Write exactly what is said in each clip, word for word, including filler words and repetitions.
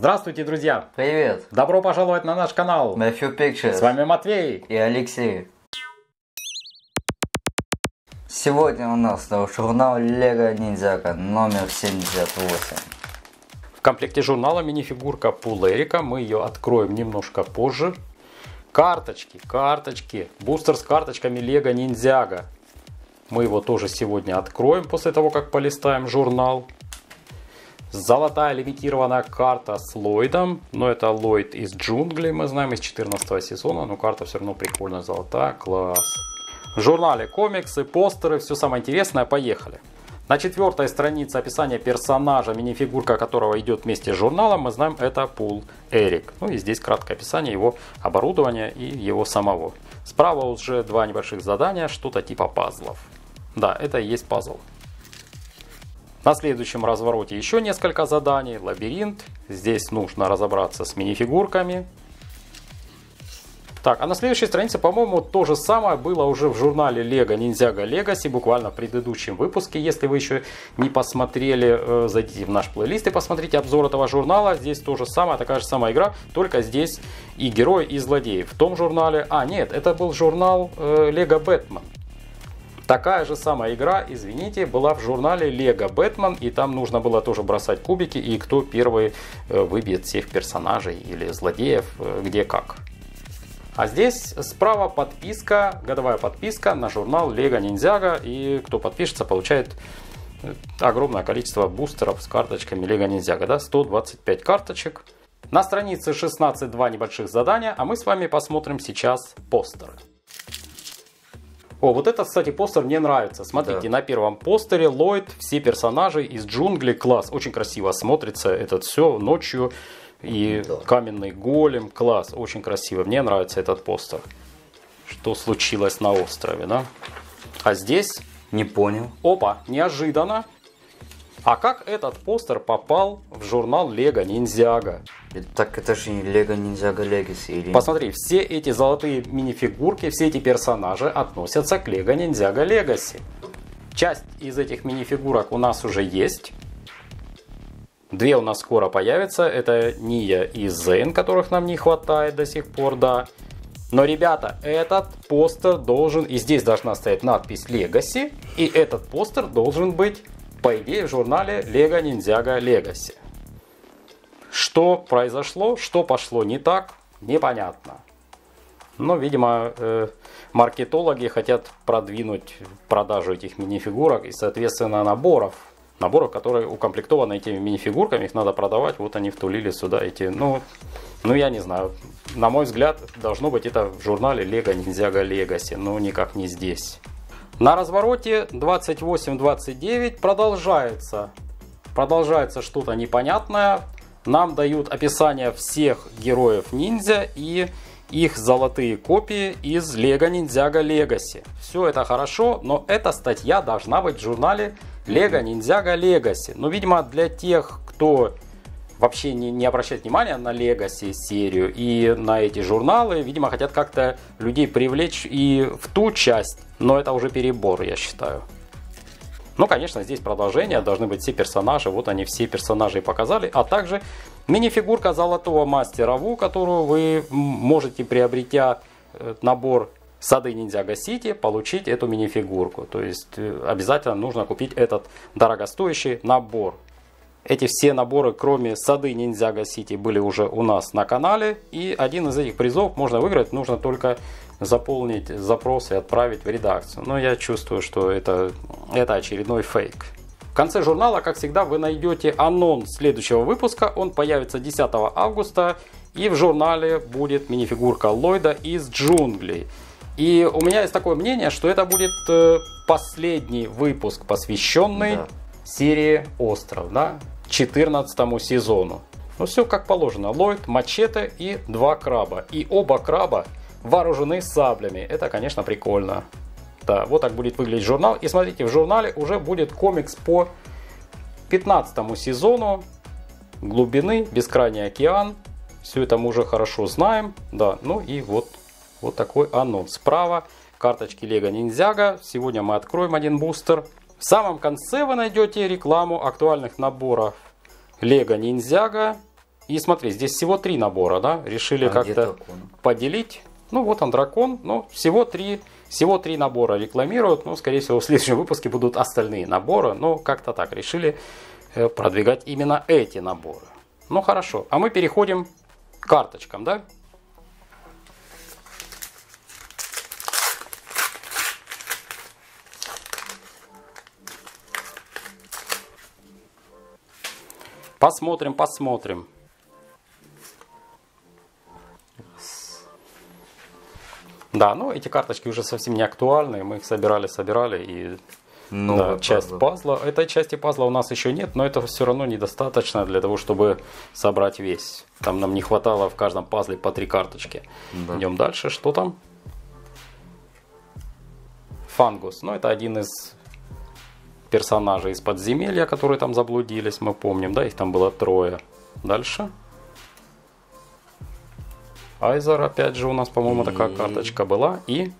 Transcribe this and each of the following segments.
Здравствуйте, друзья! Привет! Добро пожаловать на наш канал Matthew Pictures. С вами Матвей и Алексей. Сегодня у нас журнал Лего Ниндзяго номер семьдесят восемь. В комплекте журнала минифигурка Пулэрика. Мы ее откроем немножко позже. Карточки, карточки. Бустер с карточками Лего Ниндзяго. Мы его тоже сегодня откроем после того, как полистаем журнал. Золотая лимитированная карта с Ллойдом. Но это Ллойд из джунглей, мы знаем, из четырнадцатого сезона. Но карта все равно прикольная, золотая. Класс. В журнале комиксы, постеры, все самое интересное. Поехали. На четвертой странице описание персонажа, минифигурка которого идет вместе с журналом. Мы знаем, это Пулэрик. Ну и здесь краткое описание его оборудования и его самого. Справа уже два небольших задания, что-то типа пазлов. Да, это и есть пазл. На следующем развороте еще несколько заданий. Лабиринт. Здесь нужно разобраться с минифигурками. Так, а на следующей странице, по-моему, то же самое было уже в журнале Лего Ниндзяго Легаси, буквально в предыдущем выпуске. Если вы еще не посмотрели, зайдите в наш плейлист и посмотрите обзор этого журнала. Здесь то же самое, такая же самая игра, только здесь и герои, и злодеи. В том журнале... А, нет, это был журнал Лего Бэтмен. Такая же самая игра, извините, была в журнале Лего Бэтмен, и там нужно было тоже бросать кубики, и кто первый выбьет всех персонажей или злодеев, где как. А здесь справа подписка, годовая подписка на журнал Лего Ниндзяго, и кто подпишется, получает огромное количество бустеров с карточками Лего Ниндзяго, да, сто двадцать пять карточек. На странице шестнадцать два небольших задания, а мы с вами посмотрим сейчас постеры. О, вот этот, кстати, постер мне нравится. Смотрите, да. На первом постере Ллойд, все персонажи из джунглей. Класс, очень красиво смотрится это все ночью. И да. Каменный голем. Класс, очень красиво. Мне нравится этот постер. Что случилось на острове, да? А здесь... Не понял. Опа, неожиданно. А как этот постер попал в журнал Лего Ниндзяго? Так это же не Лего Ниндзяго Легаси или... Посмотри, все эти золотые минифигурки, все эти персонажи относятся к Лего Ниндзяго Легаси. Часть из этих минифигурок у нас уже есть. Две у нас скоро появятся. Это Ния и Зен, которых нам не хватает до сих пор, да. Но, ребята, этот постер должен... И здесь должна стоять надпись Легаси. И этот постер должен быть... По идее, в журнале Лего Ниндзяго Легаси. Что произошло, что пошло не так, непонятно. Но, видимо, маркетологи хотят продвинуть продажу этих минифигурок и, соответственно, наборов. Наборов, которые укомплектованы этими минифигурками, их надо продавать. Вот они втулили сюда эти, ну, ну я не знаю. На мой взгляд, должно быть это в журнале Лего Ниндзяго Легаси, но никак не здесь. На развороте двадцать восемь двадцать девять продолжается, продолжается что-то непонятное. Нам дают описание всех героев ниндзя и их золотые копии из Лего Ниндзяго Легаси. Все это хорошо, но эта статья должна быть в журнале Лего Ниндзяго Легаси. Но, видимо, для тех, кто вообще не, не обращает внимания на Легаси серию и на эти журналы, видимо, хотят как-то людей привлечь и в ту часть. Но это уже перебор, я считаю. Ну, конечно, здесь продолжение. Должны быть все персонажи. Вот они все персонажи показали. А также мини-фигурка золотого мастера Ву, которую вы можете, приобретя набор Сады Ниндзяго Сити, получить эту мини-фигурку. То есть обязательно нужно купить этот дорогостоящий набор. Эти все наборы, кроме Сады Ниндзяго Сити, были уже у нас на канале. И один из этих призов можно выиграть. Нужно только... заполнить запрос и отправить в редакцию. Но я чувствую, что это, это очередной фейк. В конце журнала, как всегда, вы найдете анонс следующего выпуска. Он появится десятого августа. И в журнале будет минифигурка Ллойда из джунглей. И у меня есть такое мнение, что это будет последний выпуск, посвященный да. серии «Остров», да, четырнадцатому сезону. Ну все как положено. Ллойд, мачете и два краба. И оба краба вооружены саблями. Это, конечно, прикольно. Да, вот так будет выглядеть журнал. И смотрите, в журнале уже будет комикс по пятнадцатому сезону. Глубины, бескрайний океан. Все это мы уже хорошо знаем. Да, ну и вот, вот такой анонс. Справа карточки Лего Ниндзяго. Сегодня мы откроем один бустер. В самом конце вы найдете рекламу актуальных наборов Лего Ниндзяго. И смотри, здесь всего три набора, да? Решили а как-то поделить. Ну вот он, дракон, но всего три, всего три набора рекламируют. Но, скорее всего, в следующем выпуске будут остальные наборы. Но как-то так решили продвигать именно эти наборы. Ну хорошо, а мы переходим к карточкам, да? Посмотрим, посмотрим. Да, ну эти карточки уже совсем не актуальны. Мы их собирали-собирали и ну, да, часть пазла. пазла. Этой части пазла у нас еще нет, но это все равно недостаточно для того, чтобы собрать весь. Там нам не хватало в каждом пазле по три карточки. Да. Идем дальше. Что там? Фангус. Ну это один из персонажей из подземелья, которые там заблудились, мы помним, да, их там было трое. Дальше. Айзер, опять же, у нас, по-моему, такая карточка была. И...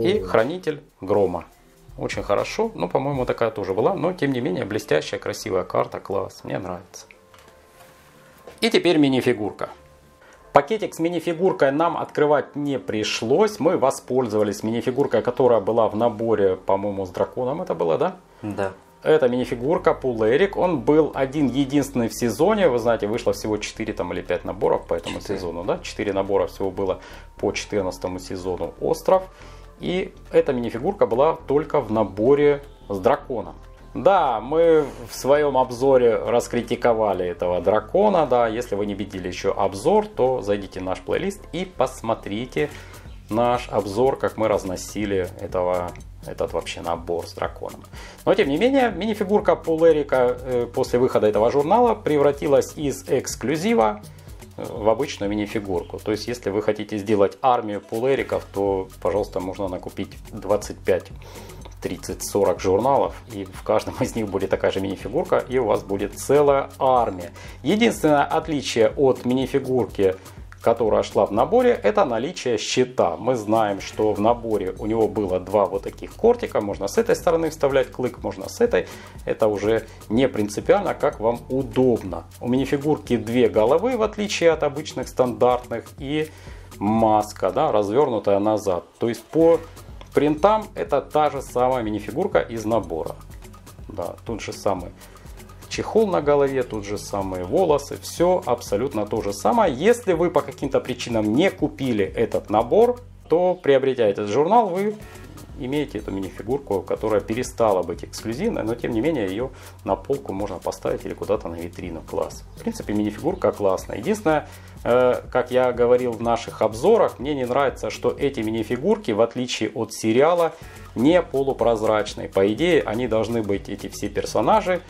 И Хранитель Грома. Очень хорошо. Ну, по-моему, такая тоже была. Но, тем не менее, блестящая, красивая карта. Класс. Мне нравится. И теперь мини-фигурка. Пакетик с мини-фигуркой нам открывать не пришлось. Мы воспользовались мини-фигуркой, которая была в наборе, по-моему, с драконом это было, да? Да. Это мини-фигурка Пулэрик. Он был один-единственный в сезоне. Вы знаете, вышло всего четыре там, или пять наборов по этому четыре. сезону. Да? четыре набора всего было по четырнадцатому сезону «Остров». И эта мини-фигурка была только в наборе с драконом. Да, мы в своем обзоре раскритиковали этого дракона, да, если вы не видели еще обзор, то зайдите в наш плейлист и посмотрите наш обзор, как мы разносили этого, этот вообще набор с драконом. Но тем не менее, мини-фигурка Пулэрика э, после выхода этого журнала превратилась из эксклюзива в обычную мини-фигурку. То есть, если вы хотите сделать армию Пулэриков, то, пожалуйста, можно накупить двадцать пять тридцать сорок журналов, и в каждом из них будет такая же мини-фигурка, и у вас будет целая армия. Единственное отличие от мини-фигурки, которая шла в наборе, это наличие щита. Мы знаем, что в наборе у него было два вот таких кортика, можно с этой стороны вставлять клык, можно с этой. Это уже не принципиально, как вам удобно. У мини-фигурки две головы, в отличие от обычных стандартных, и маска, да, развернутая назад. То есть по принтам это та же самая мини-фигурка из набора. Да, тут же самый чехол на голове, тут же самые волосы. Все абсолютно то же самое. Если вы по каким-то причинам не купили этот набор, то, приобретя этот журнал, вы имеете эту мини-фигурку, которая перестала быть эксклюзивной, но тем не менее ее на полку можно поставить или куда-то на витрину. Класс. В принципе, мини-фигурка классная. Единственное, э, как я говорил в наших обзорах, мне не нравится, что эти мини-фигурки, в отличие от сериала, не полупрозрачные. По идее, они должны быть, эти все персонажи,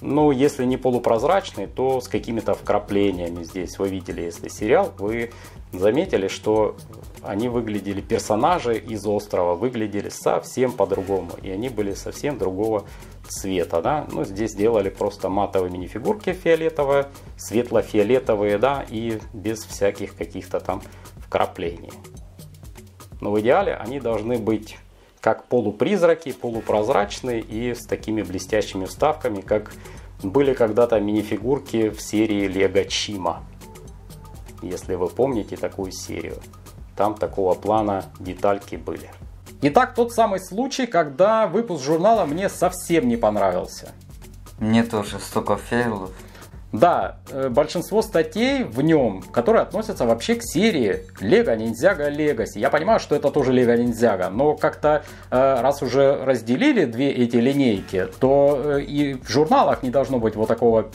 ну, если не полупрозрачные, то с какими-то вкраплениями здесь. Вы видели, если сериал, вы заметили, что они выглядели, персонажи из острова выглядели совсем по-другому. И они были совсем другого цвета, да. Ну, здесь делали просто матовые мини-фигурки фиолетовые, светло-фиолетовые, да, и без всяких каких-то там вкраплений. Но в идеале они должны быть как полупризраки, полупрозрачные и с такими блестящими вставками, как были когда-то мини-фигурки в серии Лего Чима. Если вы помните такую серию, там такого плана детальки были. Итак, тот самый случай, когда выпуск журнала мне совсем не понравился. Мне тоже столько фейлов. Да, большинство статей в нем, которые относятся вообще к серии Лего Ниндзяго Легаси. Я понимаю, что это тоже Лего Ниндзяго, но как-то раз уже разделили две эти линейки, то и в журналах не должно быть вот такого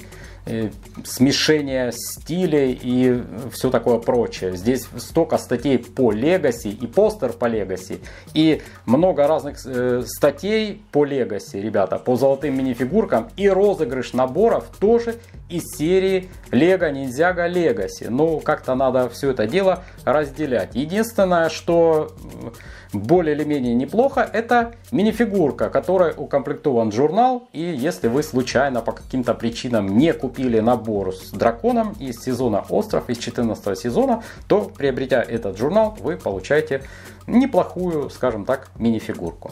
смешения стилей и все такое прочее. Здесь столько статей по Легаси и постер по Легаси, и много разных э, статей по Легаси, ребята, по золотым мини-фигуркам, и розыгрыш наборов тоже из серии Лего Ниндзяго Легаси. Ну, как-то надо все это дело разделять. Единственное, что более или менее неплохо, это мини-фигурка, которой укомплектован журнал, и если вы случайно по каким-то причинам не купили или набор с драконом из сезона «Остров», из четырнадцатого сезона, то, приобретя этот журнал, вы получаете неплохую, скажем так, мини-фигурку.